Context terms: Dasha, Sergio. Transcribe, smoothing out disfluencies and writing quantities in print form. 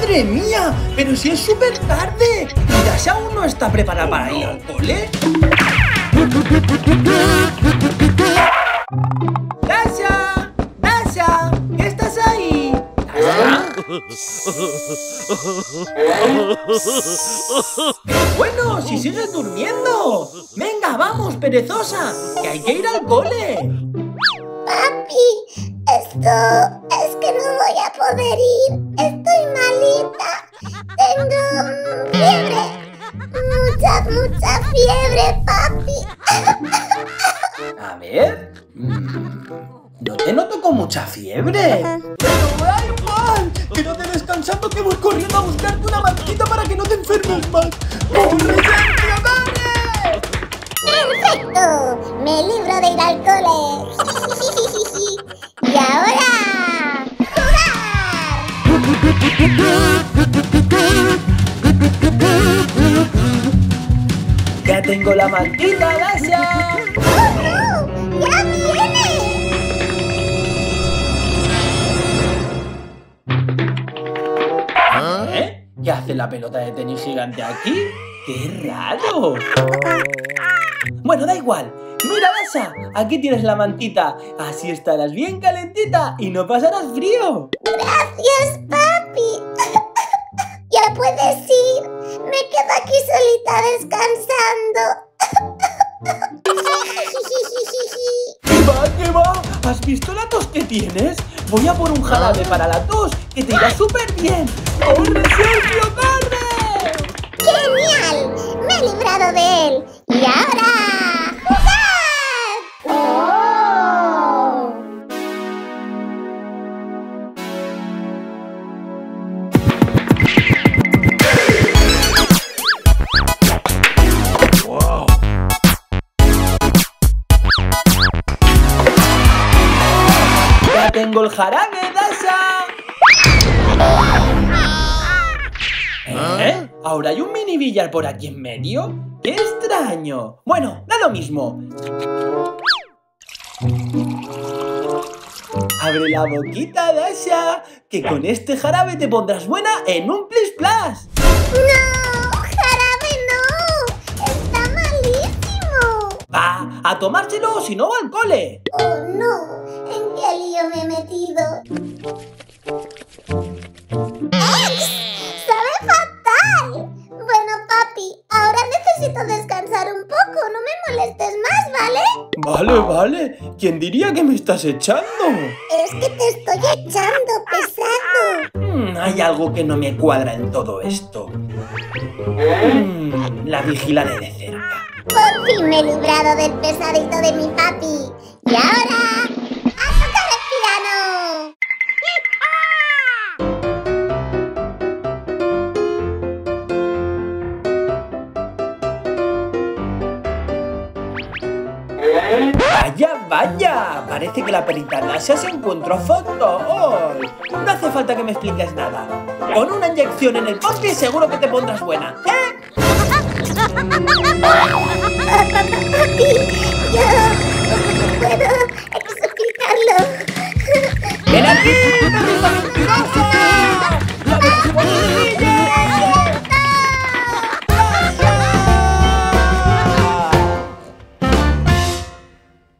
¡Madre mía! ¡Pero si es súper tarde! ¿Y Dasha aún no está preparada para ir al cole? ¡Dasha! ¡Dasha! ¿Qué estás ahí? Bueno, si sigues durmiendo. Venga, vamos, perezosa, que hay que ir al cole. Papi, es que no voy a poder ir. Estoy malita. Tengo fiebre. Mucha fiebre, papi. A ver. Yo te noto con mucha fiebre. ¡Pero hay mal! Quédate descansando que voy corriendo a buscarte una mantita para que no te enfermes más. ¡Corre, Sergio, corre! ¡Perfecto! Me libro de ir al cole. ¡Y ahora! ¡Jugar! ¡Ya tengo la mantita, Dasha! ¡Oh, no! ¡Ya viene! ¿Qué hace la pelota de tenis gigante aquí? ¡Qué raro! Bueno, da igual. ¡Mira, Dasha! Aquí tienes la mantita. Así estarás bien calentita y no pasarás frío. ¡Gracias, papi! ¡Ya puedes ir! ¡Me quedo aquí solita descansando! ¡Qué va, qué va! ¿Has visto la tos que tienes? Voy a por un jarabe para la tos, que te irá súper bien. ¡Corre, Sergio, corre! ¡Genial! Me he librado de él. ¡Y ahora! ¡Jugar! ¡Oh! ¡Wow! ¡Ya tengo el jarabe, Dasha! ¿Ahora hay un mini billar por aquí en medio? ¡Qué extraño! Bueno, da lo mismo. Abre la boquita, Dasha, que con este jarabe te pondrás buena en un plis plas. ¡No! ¡Jarabe no! ¡Está malísimo! Va, a tomárselo, si no va al cole. ¡Oh, no! ¿En qué lío me he metido? Descansar un poco, no me molestes más, ¿vale? Vale, vale. ¿Quién diría que me estás echando? Es que te estoy echando, pesado. Hay algo que no me cuadra en todo esto. La vigilaré de cerca. Por fin me he librado del pesadito de mi papi. Y ahora, ¡a tocar el piano! ¡Vaya, vaya! Parece que la perita Dasha se encontró foto hoy. No hace falta que me expliques nada. Con una inyección en el bosque seguro que te pondrás buena, ¿eh? Papi, yo puedo